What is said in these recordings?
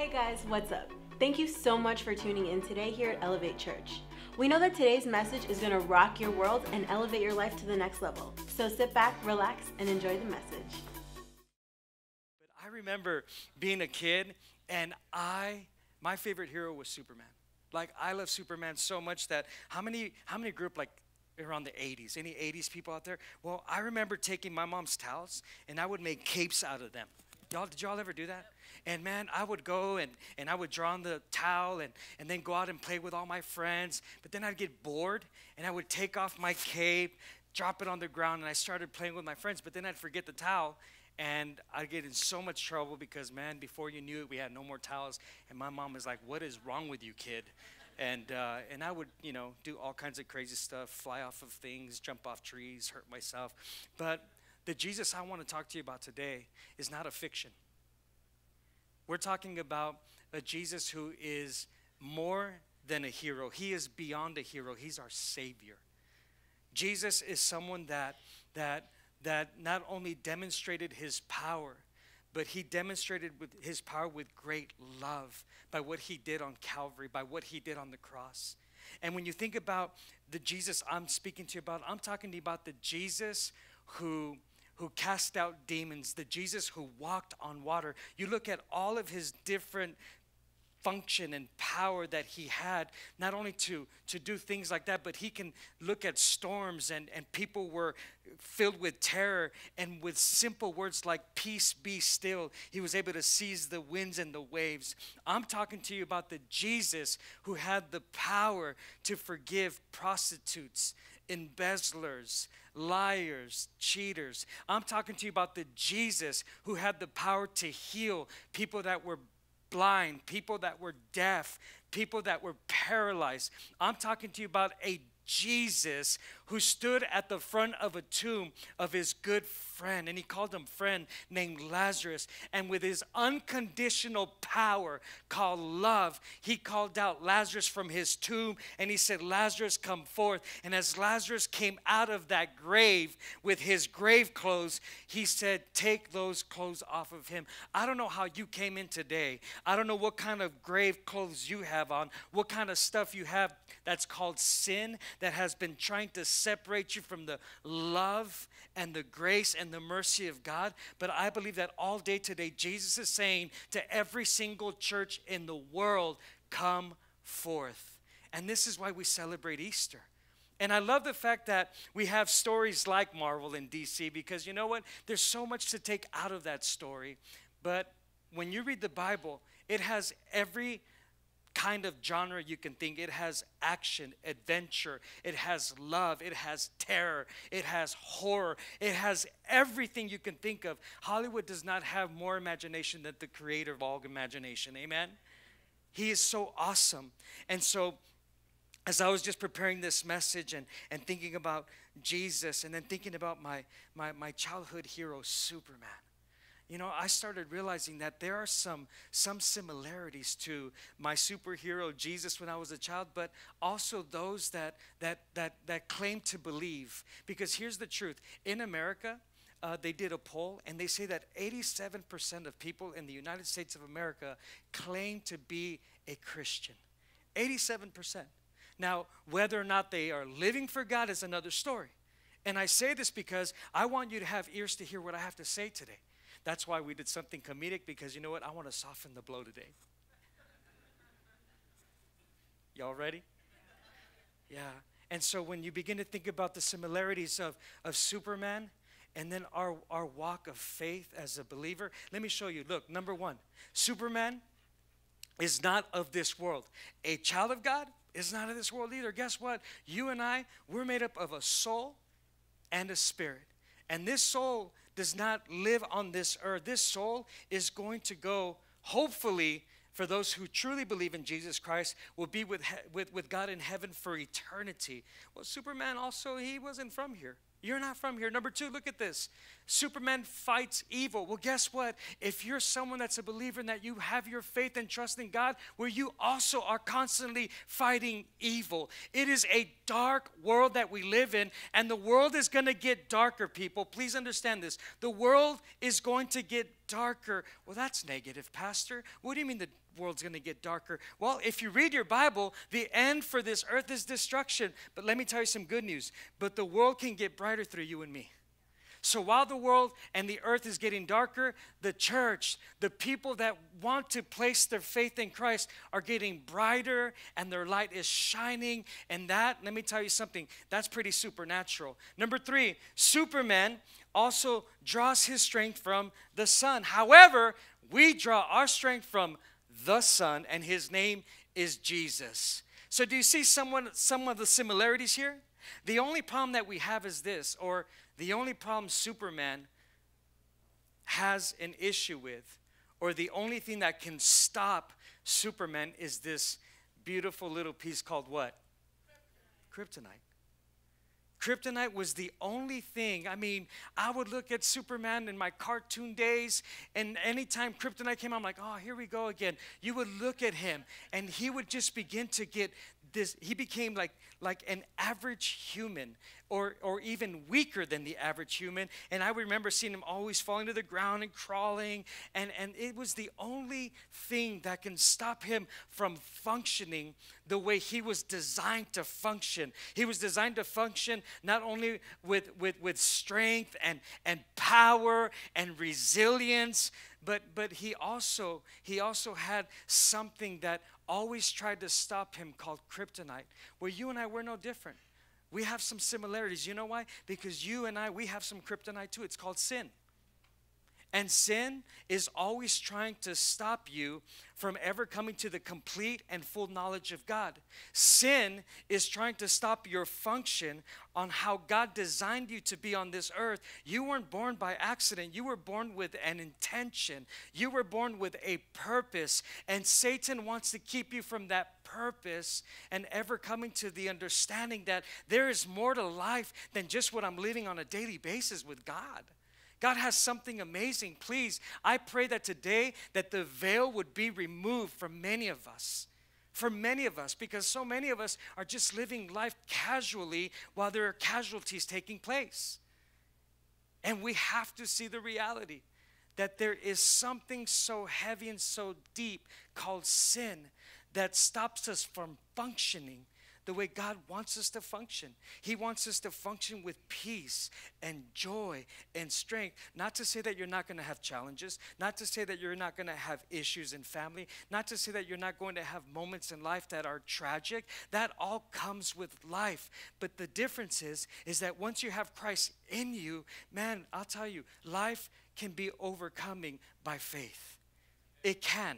Hey guys, what's up? Thank you so much for tuning in today here at Elevate Church. We know that today's message is going to rock your world and elevate your life to the next level. So sit back, relax, and enjoy the message. But I remember being a kid, and my favorite hero was Superman. Like, I love Superman so much that how many grew up like around the 80s? Any 80s people out there? Well, I remember taking my mom's towels, and I would make capes out of them. Did y'all ever do that? And man, I would go and I would draw on the towel and then go out and play with all my friends. But then I'd get bored and I would take off my cape, drop it on the ground, and I started playing with my friends. But then I'd forget the towel and I'd get in so much trouble because, man, before you knew it, we had no more towels. And my mom was like, "What is wrong with you, kid?" And I would, you know, do all kinds of crazy stuff, fly off of things, jump off trees, hurt myself. But the Jesus I want to talk to you about today is not a fiction. We're talking about a Jesus who is more than a hero. He is beyond a hero. He's our Savior. Jesus is someone that not only demonstrated his power, but he demonstrated his power with great love by what he did on Calvary, by what he did on the cross. And when you think about the Jesus I'm speaking to you about, I'm talking to you about the Jesus who cast out demons, the Jesus who walked on water. You look at all of his different function and power that he had, not only to do things like that, but he can look at storms, and people were filled with terror, and with simple words like "peace be still," he was able to seize the winds and the waves. I'm talking to you about the Jesus who had the power to forgive prostitutes, embezzlers, liars, cheaters. I'm talking to you about the Jesus who had the power to heal people that were blind, people that were deaf, people that were paralyzed. I'm talking to you about a Jesus who stood at the front of a tomb of his good friend, and he called him friend, named Lazarus, and with his unconditional power called love, he called out Lazarus from his tomb, and he said, "Lazarus, come forth." And as Lazarus came out of that grave with his grave clothes, he said, "Take those clothes off of him." I don't know how you came in today. I don't know what kind of grave clothes you have on, what kind of stuff you have that's called sin, that has been trying to separate you from the love and the grace and the mercy of God. But I believe that all day today, Jesus is saying to every single church in the world, "Come forth." And this is why we celebrate Easter. And I love the fact that we have stories like Marvel and DC, because you know what? There's so much to take out of that story. But when you read the Bible, it has every kind of genre you can think. It has action, adventure, it has love, it has terror, it has horror, it has everything you can think of. Hollywood does not have more imagination than the creator of all imagination. Amen? He is so awesome. And so, as I was just preparing this message and thinking about Jesus, and then thinking about my childhood hero, Superman, you know, I started realizing that there are some similarities to my superhero Jesus when I was a child, but also those that claim to believe. Because here's the truth. In America, they did a poll, and they say that 87% of people in the United States of America claim to be a Christian. 87%. Now, whether or not they are living for God is another story. And I say this because I want you to have ears to hear what I have to say today. That's why we did something comedic, because you know what? I want to soften the blow today. Y'all ready? Yeah. And so when you begin to think about the similarities of Superman and then our walk of faith as a believer, let me show you. Look, number one, Superman is not of this world. A child of God is not of this world either. Guess what? You and I, we're made up of a soul and a spirit. And this soul does not live on this earth. This soul is going to go, hopefully, for those who truly believe in Jesus Christ, will be with God in heaven for eternity. Well, Superman also, he wasn't from here. You're not from here. Number two, look at this. Superman fights evil. Well, guess what? If you're someone that's a believer and that you have your faith and trust in God, well, you also are constantly fighting evil. It is a dark world that we live in, and the world is going to get darker, people. Please understand this. The world is going to get darker. Well, that's negative, Pastor. What do you mean the world's going to get darker? Well, if you read your Bible, the end for this earth is destruction. But let me tell you some good news. But the world can get brighter through you and me. So while the world and the earth is getting darker, the church, the people that want to place their faith in Christ are getting brighter, and their light is shining. And that, let me tell you something, that's pretty supernatural. Number three, Superman also draws his strength from the sun. However, we draw our strength from the Son, and his name is Jesus. So do you see some of the similarities here? The only problem that we have is this, or the only problem Superman has an issue with, or the only thing that can stop Superman is this beautiful little piece called what? Kryptonite. Kryptonite was the only thing. I mean, I would look at Superman in my cartoon days, and anytime Kryptonite came out, I'm like, oh, here we go again. You would look at him, and he would just begin to get this. He became like an average human, or even weaker than the average human. And I remember seeing him always falling to the ground and crawling, and it was the only thing that can stop him from functioning the way he was designed to function. He was designed to function not only with strength and power and resilience, but he also had something that always tried to stop him called Kryptonite, where you and I were no different. We have some similarities. You know why? Because you and I, we have some Kryptonite too. It's called sin. And sin is always trying to stop you from ever coming to the complete and full knowledge of God. Sin is trying to stop your function on how God designed you to be on this earth. You weren't born by accident. You were born with an intention. You were born with a purpose. And Satan wants to keep you from that purpose and ever coming to the understanding that there is more to life than just what I'm living on a daily basis with God. God has something amazing. Please, I pray that today that the veil would be removed from many of us. For many of us, because so many of us are just living life casually while there are casualties taking place. And we have to see the reality that there is something so heavy and so deep called sin that stops us from functioning the way God wants us to function. He wants us to function with peace and joy and strength. Not to say that you're not going to have challenges. Not to say that you're not going to have issues in family. Not to say that you're not going to have moments in life that are tragic. That all comes with life. But the difference is that once you have Christ in you, man, I'll tell you, life can be overcoming by faith. It can.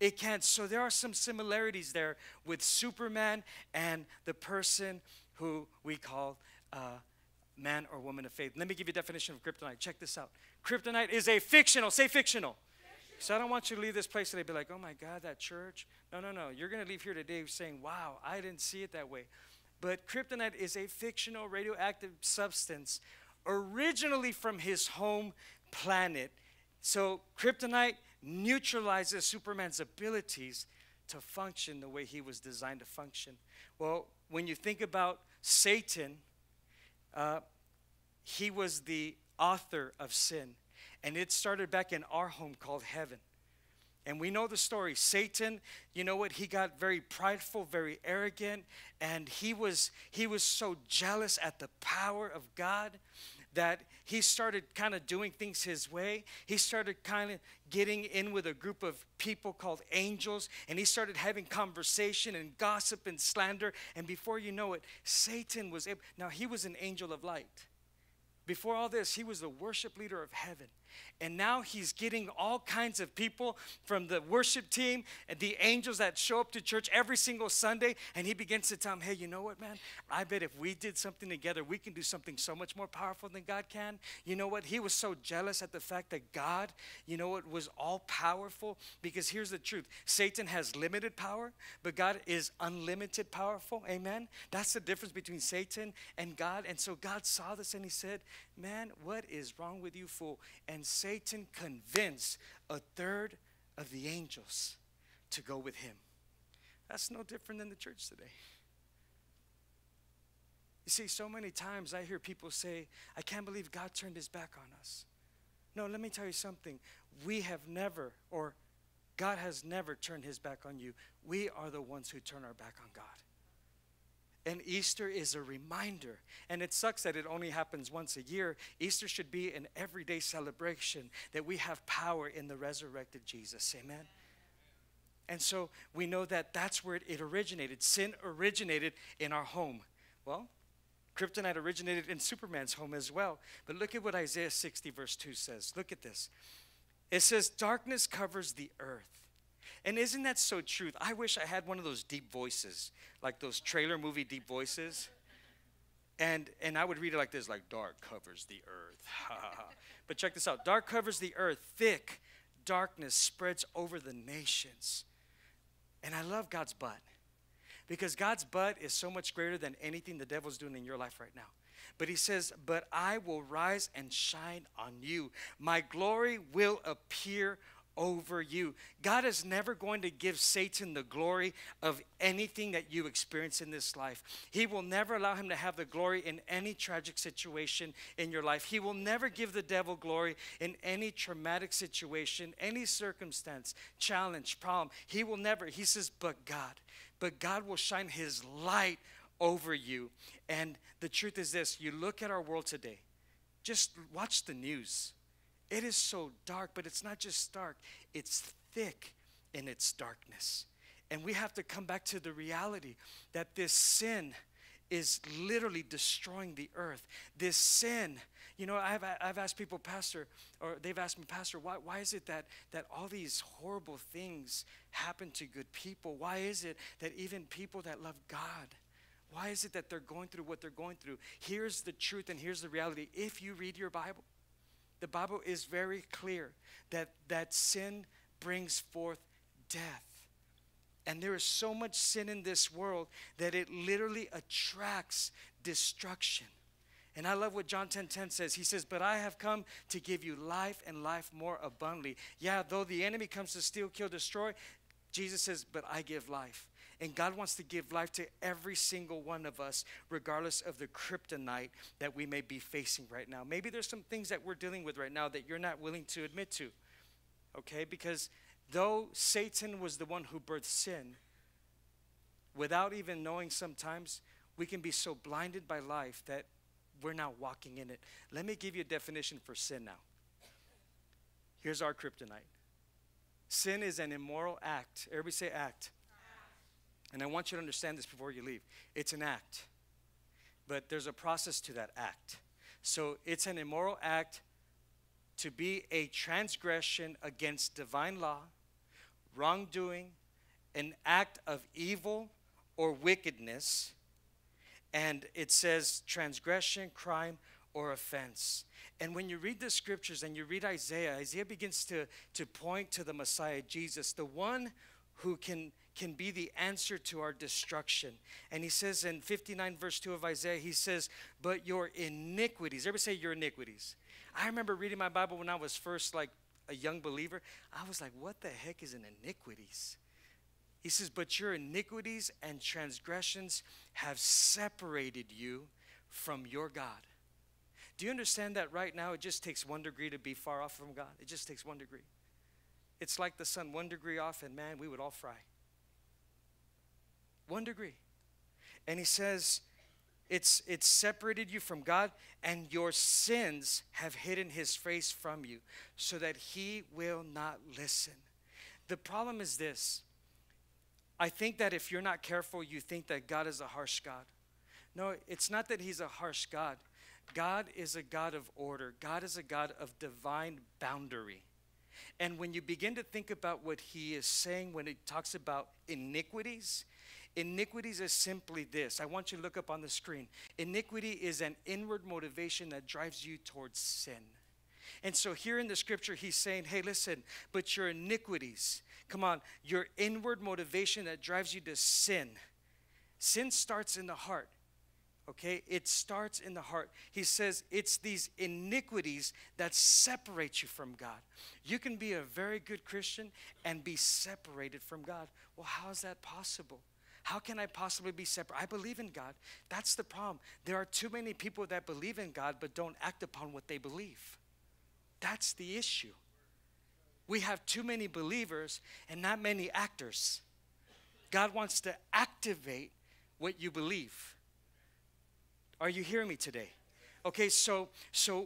It can. So there are some similarities there with Superman and the person who we call man or woman of faith. Let me give you a definition of Kryptonite. Check this out. Kryptonite is a fictional, say fictional. So I don't want you to leave this place today and be like, oh my God, that church. No, no, no. You're going to leave here today saying, wow, I didn't see it that way. But Kryptonite is a fictional radioactive substance originally from his home planet. So Kryptonite neutralizes Superman's abilities to function the way he was designed to function. Well, when you think about Satan, he was the author of sin. And it started back in our home called heaven. And we know the story. Satan, you know what? He got very prideful, very arrogant. And he was so jealous at the power of God that he started kind of doing things his way. He started kind of getting in with a group of people called angels, and he started having conversation and gossip and slander. And before you know it, Satan was able. Now, he was an angel of light. Before all this, he was the worship leader of heaven. And now he's getting all kinds of people from the worship team and the angels that show up to church every single Sunday. And he begins to tell them, hey, you know what, man? I bet if we did something together, we can do something so much more powerful than God can. You know what? He was so jealous at the fact that God, you know what, was all powerful. Because here's the truth. Satan has limited power, but God is unlimited powerful. Amen? That's the difference between Satan and God. And so God saw this and he said, man, what is wrong with you, fool? And Satan convinced a third of the angels to go with him. That's no different than the church today. You see, so many times I hear people say, I can't believe God turned his back on us. No, let me tell you something. We have never, or God has never turned his back on you. We are the ones who turn our back on God. And Easter is a reminder. And it sucks that it only happens once a year. Easter should be an everyday celebration that we have power in the resurrected Jesus. Amen? And so we know that that's where it originated. Sin originated in our home. Well, Kryptonite originated in Superman's home as well. But look at what Isaiah 60 verse 2 says. Look at this. It says, darkness covers the earth. And isn't that so true? I wish I had one of those deep voices, like those trailer movie deep voices. And I would read it like this, like dark covers the earth. But check this out. Dark covers the earth. Thick darkness spreads over the nations. And I love God's butt. Because God's butt is so much greater than anything the devil's doing in your life right now. But he says, but I will rise and shine on you. My glory will appear over you. God is never going to give Satan the glory of anything that you experience in this life. He will never allow him to have the glory in any tragic situation in your life. He will never give the devil glory in any traumatic situation, any circumstance, challenge, problem. He will never. He says, but God will shine his light over you. And the truth is this, you look at our world today, just watch the news. It is so dark, but it's not just dark. It's thick in its darkness. And we have to come back to the reality that this sin is literally destroying the earth. This sin, you know, I've asked people, Pastor, or they've asked me, Pastor, why is it that all these horrible things happen to good people? Why is it that even people that love God, why is it that they're going through what they're going through? Here's the truth and here's the reality. If you read your Bible, the Bible is very clear that sin brings forth death. And there is so much sin in this world that it literally attracts destruction. And I love what John 10:10 says. He says, but I have come to give you life and life more abundantly. Yeah, though the enemy comes to steal, kill, destroy, Jesus says, but I give life. And God wants to give life to every single one of us, regardless of the kryptonite that we may be facing right now. Maybe there's some things that we're dealing with right now that you're not willing to admit to, okay? Because though Satan was the one who birthed sin, without even knowing sometimes, we can be so blinded by life that we're not walking in it. Let me give you a definition for sin now. Here's our kryptonite. Sin is an immoral act. Everybody say act. And I want you to understand this before you leave. It's an act, but there's a process to that act. So it's an immoral act to be a transgression against divine law, wrongdoing, an act of evil or wickedness, and it says transgression, crime, or offense. And when you read the scriptures and you read Isaiah, Isaiah begins to point to the Messiah, Jesus, the one who can be the answer to our destruction. And he says in 59 verse 2 of Isaiah, he says, but your iniquities. Everybody say your iniquities. I remember reading my Bible when I was first like a young believer. I was like, what the heck is an iniquities? He says, but your iniquities and transgressions have separated you from your God. Do you understand that right now it just takes 1 degree to be far off from God? It just takes 1 degree. It's like the sun, 1 degree off, and man, we would all fry. 1 degree. And he says, it's separated you from God, and your sins have hidden his face from you so that he will not listen. The problem is this. I think that if you're not careful, you think that God is a harsh God. No, it's not that he's a harsh God. God is a God of order. God is a God of divine boundary. And when you begin to think about what he is saying when it talks about iniquities, iniquities is simply this. I want you to look up on the screen. Iniquity is an inward motivation that drives you towards sin. And so here in the scripture, he's saying, hey, listen, but your iniquities, come on, your inward motivation that drives you to sin. Sin starts in the heart, okay? It starts in the heart. He says it's these iniquities that separate you from God. You can be a very good Christian and be separated from God. Well, how is that possible? How can I possibly be separate? I believe in God. That's the problem. There are too many people that believe in God but don't act upon what they believe. That's the issue. We have too many believers and not many actors. God wants to activate what you believe. Are you hearing me today? Okay, so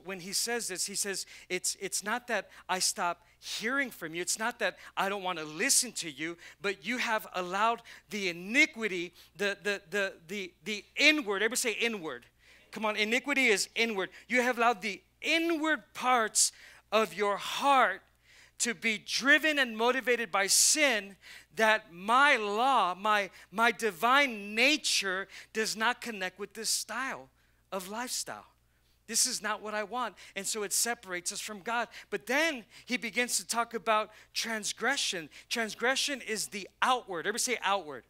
when he says this, he says, it's not that I stop hearing from you. It's not that I don't want to listen to you, but you have allowed the iniquity, the inward. Everybody say inward. Come on, iniquity is inward. You have allowed the inward parts of your heart to be driven and motivated by sin, that my law, my divine nature does not connect with this style of lifestyle. This is not what I want. And so it separates us from God. But then he begins to talk about transgression. Transgression is the outward. Everybody say outward.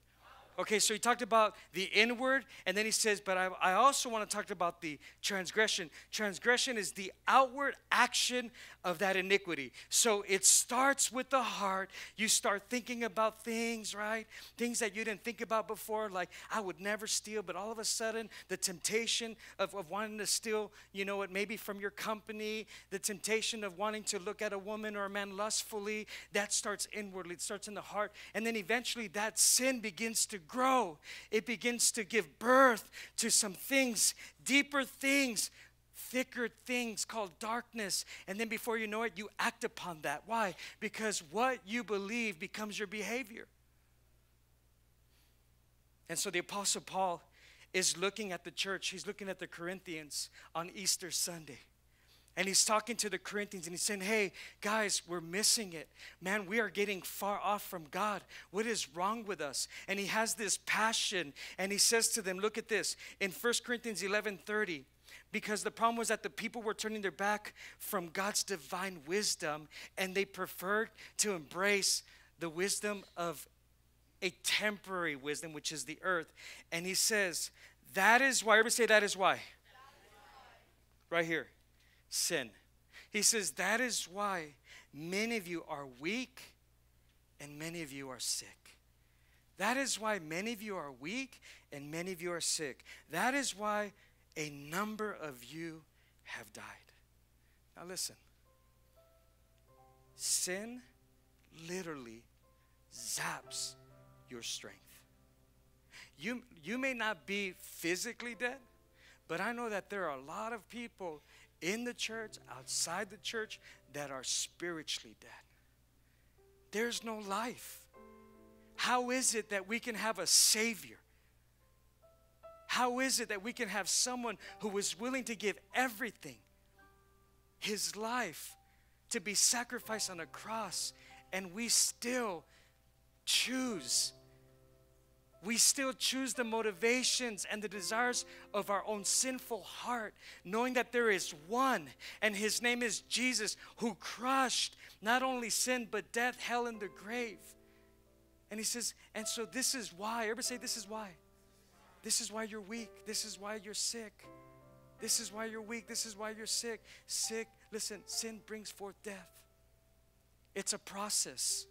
Okay, so he talked about the inward, and then he says, but I also want to talk about the transgression. Transgression is the outward action of that iniquity. So it starts with the heart. You start thinking about things, right? Things that you didn't think about before, like I would never steal, but all of a sudden the temptation of wanting to steal, you know, it maybe from your company, the temptation of wanting to look at a woman or a man lustfully, that starts inwardly. It starts in the heart, and then eventually that sin begins to grow. It begins to give birth to some things, deeper things, thicker things called darkness. And then before you know it, you act upon that. Why? Because what you believe becomes your behavior. And so the Apostle Paul is looking at the church. He's looking at the Corinthians on Easter Sunday. And he's talking to the Corinthians and he's saying, hey, guys, we're missing it. Man, we are getting far off from God. What is wrong with us? And he has this passion and he says to them, look at this. In 1 Corinthians 11:30, because the problem was that the people were turning their back from God's divine wisdom and they preferred to embrace the wisdom of a temporary wisdom, which is the earth. And he says, that is why. Everybody say, that is why. That is why. Right here. Sin. He says, that is why many of you are weak and many of you are sick. That is why many of you are weak and many of you are sick. That is why a number of you have died. Now listen. Sin literally zaps your strength. You may not be physically dead, but I know that there are a lot of people in the church, outside the church, that are spiritually dead. There's no life. How is it that we can have a Savior? How is it that we can have someone who was willing to give everything, his life, to be sacrificed on a cross, and we still choose? We still choose the motivations and the desires of our own sinful heart, knowing that there is one, and his name is Jesus, who crushed not only sin, but death, hell, and the grave. And he says, and so this is why. Everybody say, this is why. This is why you're weak. This is why you're sick. This is why you're weak. This is why you're sick. Sick, listen, sin brings forth death. It's a process.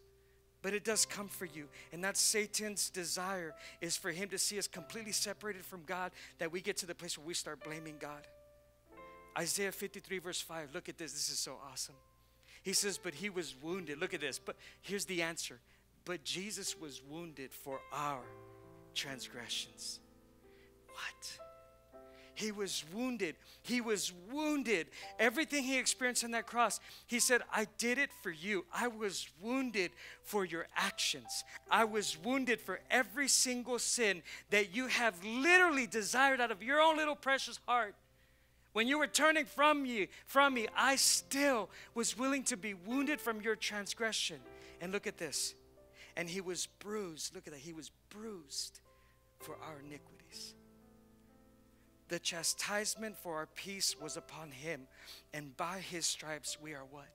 But it does come for you. And that's Satan's desire, is for him to see us completely separated from God, that we get to the place where we start blaming God. Isaiah 53 verse 5. Look at this. This is so awesome. He says, but he was wounded. Look at this. But here's the answer. But Jesus was wounded for our transgressions. What? He was wounded. He was wounded. Everything he experienced on that cross, he said, I did it for you. I was wounded for your actions. I was wounded for every single sin that you have literally desired out of your own little precious heart. When you were turning from me, I still was willing to be wounded from your transgression. And look at this. And he was bruised. Look at that. He was bruised for our iniquities. The chastisement for our peace was upon him. And by his stripes we are what?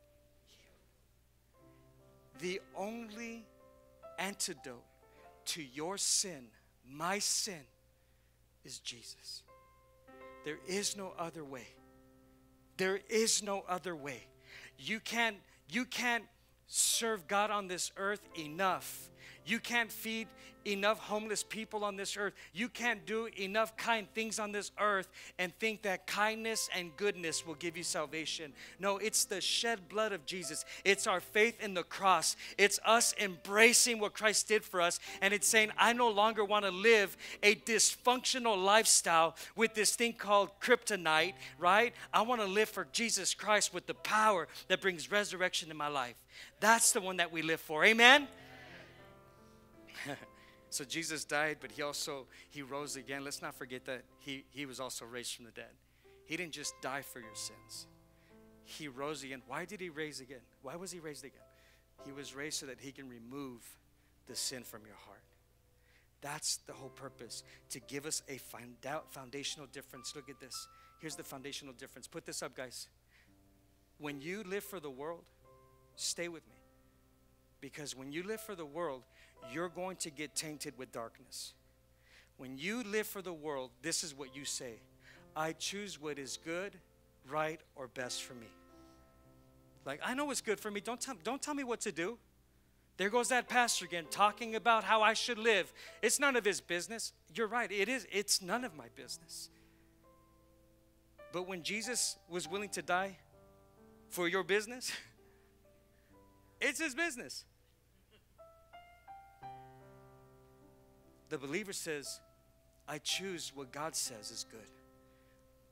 Healed. The only antidote to your sin, my sin, is Jesus. There is no other way. There is no other way. You can't serve God on this earth enough. You can't feed enough homeless people on this earth. You can't do enough kind things on this earth and think that kindness and goodness will give you salvation. No, it's the shed blood of Jesus. It's our faith in the cross. It's us embracing what Christ did for us. And it's saying, I no longer want to live a dysfunctional lifestyle with this thing called kryptonite, right? I want to live for Jesus Christ with the power that brings resurrection in my life. That's the one that we live for. Amen? So Jesus died, but he rose again. Let's not forget that he was also raised from the dead. He didn't just die for your sins. He rose again. Why did he raise again? Why was he raised again? He was raised so that he can remove the sin from your heart. That's the whole purpose, to give us a foundational difference. Look at this. Here's the foundational difference. Put this up, guys. When you live for the world, stay with me. Because when you live for the world, you're going to get tainted with darkness. When you live for the world, this is what you say. I choose what is good, right, or best for me. Like, I know what's good for me. Don't tell me what to do. There goes that pastor again talking about how I should live. It's none of his business. You're right. It is. It's none of my business. But when Jesus was willing to die for your business, it's his business. The believer says, I choose what God says is good.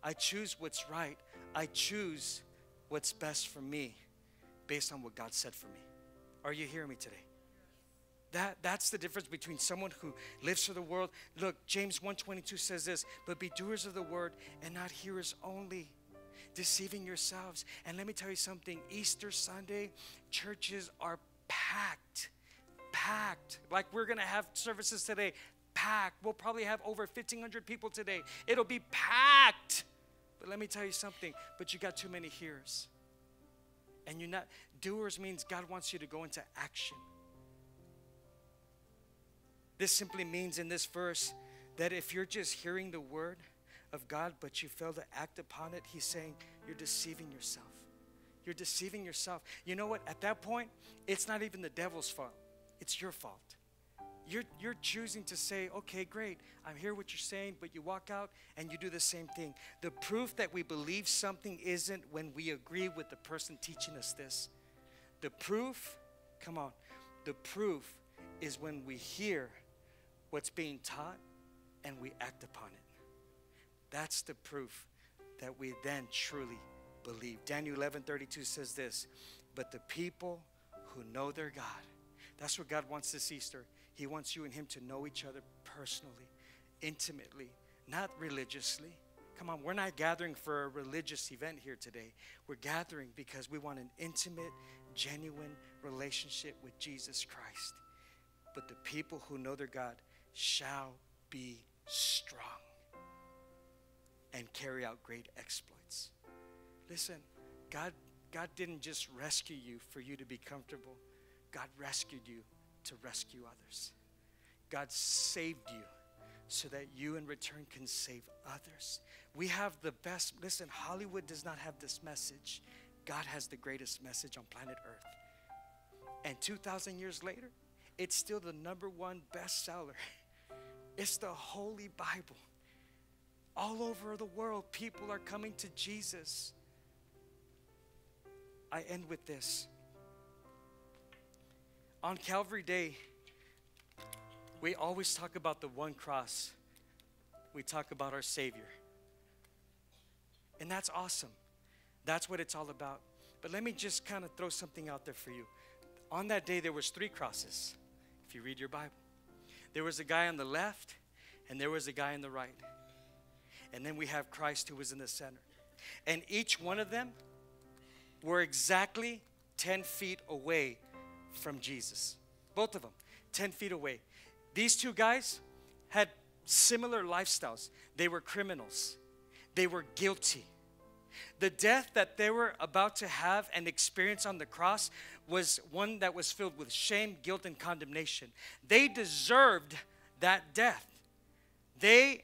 I choose what's right. I choose what's best for me based on what God said for me. Are you hearing me today? That's the difference between someone who lives for the world. Look, James 1:22 says this, but be doers of the word and not hearers only, deceiving yourselves. And let me tell you something, Easter Sunday, churches are packed. Like we're going to have services today, packed. We'll probably have over 1,500 people today. It'll be packed. But let me tell you something, but you got too many hearers. And you're not, doers means God wants you to go into action. This simply means in this verse that if you're just hearing the word of God, but you fail to act upon it, he's saying you're deceiving yourself. You're deceiving yourself. You know what? At that point, it's not even the devil's fault. It's your fault. You're choosing to say, okay, great, I hear what you're saying, but you walk out and you do the same thing. The proof that we believe something isn't when we agree with the person teaching us this. The proof, come on, the proof is when we hear what's being taught and we act upon it. That's the proof that we then truly believe. Daniel 11:32 says this, but the people who know their God. That's what God wants this Easter. He wants you and him to know each other personally, intimately, not religiously. Come on, we're not gathering for a religious event here today. We're gathering because we want an intimate, genuine relationship with Jesus Christ. But the people who know their God shall be strong and carry out great exploits. Listen, God didn't just rescue you for you to be comfortable. God rescued you to rescue others. God saved you so that you in return can save others. We have the best. Listen, Hollywood does not have this message. God has the greatest message on planet Earth. And 2,000 years later, it's still the #1 bestseller. It's the Holy Bible. All over the world, people are coming to Jesus. I end with this. On Calvary Day, we always talk about the one cross. We talk about our Savior. And that's awesome. That's what it's all about. But let me just kind of throw something out there for you. On that day, there was 3 crosses, if you read your Bible. There was a guy on the left, and there was a guy on the right. And then we have Christ who was in the center. And each one of them were exactly 10 feet away from Jesus. Both of them, 10 feet away. These two guys had similar lifestyles. They were criminals. They were guilty. The death that they were about to have and experience on the cross was one that was filled with shame, guilt, and condemnation. They deserved that death. They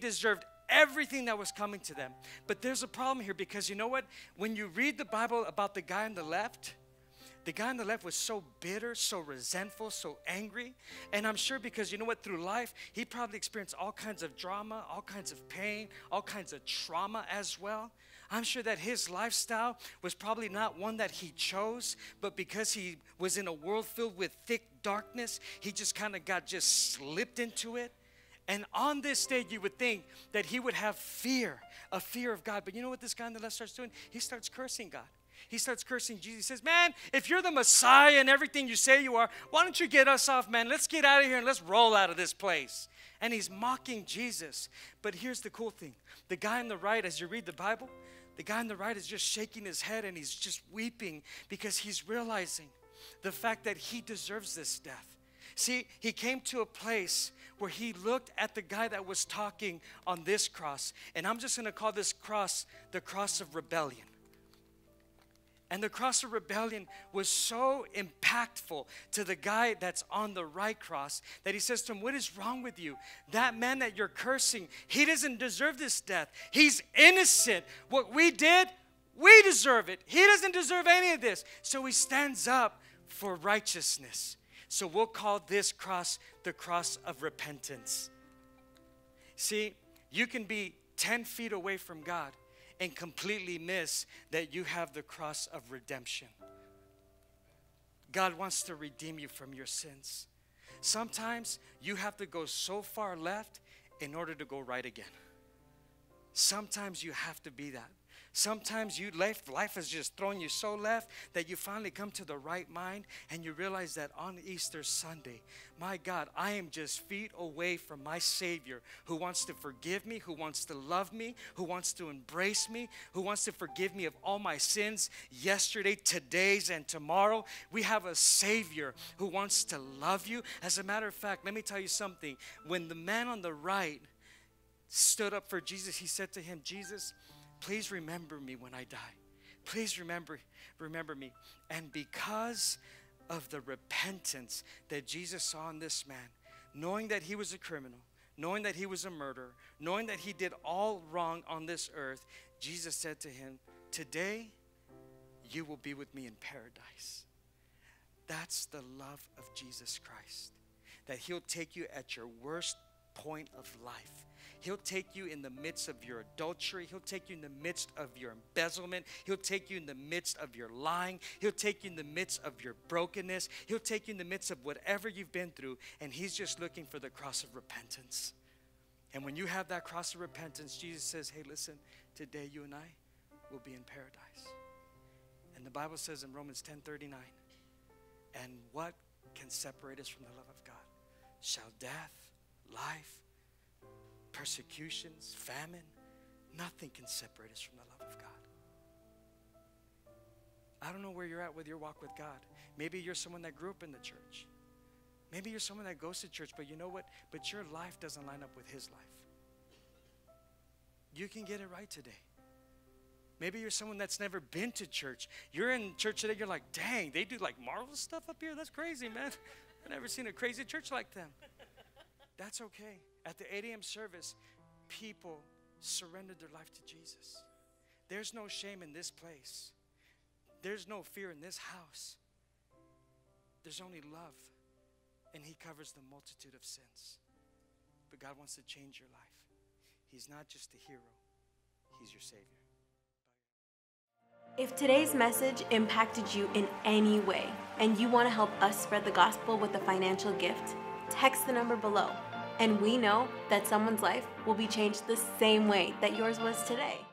deserved everything that was coming to them. But there's a problem here, because you know what? When you read the Bible about the guy on the left, the guy on the left was so bitter, so resentful, so angry. And I'm sure, because you know what, through life, he probably experienced all kinds of drama, all kinds of pain, all kinds of trauma as well. I'm sure that his lifestyle was probably not one that he chose, but because he was in a world filled with thick darkness, he just kind of got just slipped into it. And on this day, you would think that he would have fear, a fear of God. But you know what this guy on the left starts doing? He starts cursing God. He starts cursing Jesus. He says, man, if you're the Messiah and everything you say you are, why don't you get us off, man? Let's get out of here and let's roll out of this place. And he's mocking Jesus. But here's the cool thing. The guy on the right, as you read the Bible, the guy on the right is just shaking his head and he's just weeping, because he's realizing the fact that he deserves this death. See, he came to a place where he looked at the guy that was talking on this cross. And I'm just going to call this cross the cross of rebellion. And the cross of rebellion was so impactful to the guy that's on the right cross that he says to him, what is wrong with you? That man that you're cursing, he doesn't deserve this death. He's innocent. What we did, we deserve it. He doesn't deserve any of this. So he stands up for righteousness. So we'll call this cross the cross of repentance. See, you can be 10 feet away from God and completely miss that you have the cross of redemption. God wants to redeem you from your sins. Sometimes you have to go so far left in order to go right again. Sometimes you have to be that. Sometimes you left, life has just thrown you so left that you finally come to the right mind and you realize that on Easter Sunday, my God, I am just feet away from my Savior who wants to forgive me, who wants to love me, who wants to embrace me, who wants to forgive me of all my sins yesterday, today's, and tomorrow. We have a Savior who wants to love you. As a matter of fact, let me tell you something. When the man on the right stood up for Jesus, he said to him, Jesus, please remember me when I die. Please remember me. And because of the repentance that Jesus saw in this man, knowing that he was a criminal, knowing that he was a murderer, knowing that he did all wrong on this earth, Jesus said to him, today you will be with me in paradise. That's the love of Jesus Christ, that he'll take you at your worst point of life. He'll take you in the midst of your adultery. He'll take you in the midst of your embezzlement. He'll take you in the midst of your lying. He'll take you in the midst of your brokenness. He'll take you in the midst of whatever you've been through, and he's just looking for the cross of repentance. And when you have that cross of repentance, Jesus says, hey, listen, today you and I will be in paradise. And the Bible says in Romans 10:39, and what can separate us from the love of God? Shall death, life, persecutions, famine, nothing can separate us from the love of God. I don't know where you're at with your walk with God. Maybe you're someone that grew up in the church. Maybe you're someone that goes to church, but you know what? But your life doesn't line up with his life. You can get it right today. Maybe you're someone that's never been to church. You're in church today, you're like, dang, they do like Marvel stuff up here? That's crazy, man. I've never seen a crazy church like them. That's okay. At the 8 a.m. service, people surrendered their life to Jesus. There's no shame in this place. There's no fear in this house. There's only love, and he covers the multitude of sins. But God wants to change your life. He's not just a hero. He's your Savior. If today's message impacted you in any way, and you want to help us spread the gospel with a financial gift, text the number below. And we know that someone's life will be changed the same way that yours was today.